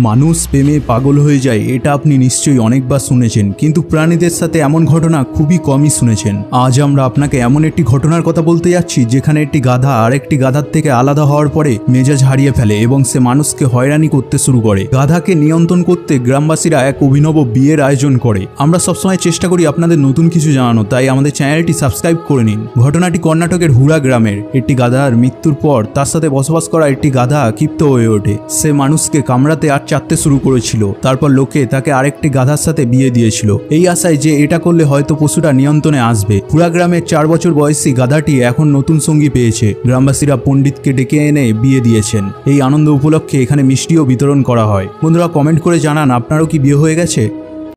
मानुष प्रेमे पागल हो जाए एटा आपनी निश्चयई अनेकबार शुनेछेन, किन्तु प्राणीदेर साथे एमन घटना खूबई कमई शुनेछेन। आज आमरा आपनाके एमन एकटी घटनार कथा बोलते जाच्छि जेखाने एकटी गाधा आरेकटी गाधार थेके आलादा हओयार परे मेजाज हारिये फेले एबं से मानुषके हयरानी करते शुरू करे। गाधाके नियंत्रण करते ग्रामबासीरा एक अभिनव बियेर आयोजन करे। आमरा सब समय चेष्टा करी आपनादेर नतुन किछु जानानो, ताई आमादेर चैनलटी सबस्क्राइब करे निन। घटनाटी कर्नाटकेर हुड़ा ग्रामेर एकटी गाधार मृत्युर पर तार साथे बसबास करा एकटी गाधा क्षिप्त हये ओठे। से मानुषके कामड़ाते आर चाटते शुरू करेछिल, तारपर लोके ताके आरेकटी गाधार साथे बिये दियेछिलो एई आशाय जे एटा करले हयतो पशुटा नियंत्रणे आसबे। हुड़ा ग्रामेर 4 बछर बयसी गाधाटी एखन नतुन संगी पेयेछे। ग्रामबासीरा पंडितके डेके एने बिये दियेछेन। एई आनंद उपलक्षे एखाने मिष्टिओ वितरण करा हय। बंधुरा कमेंट करे জানান আপনারও কি বিয়ে হয়ে গেছে।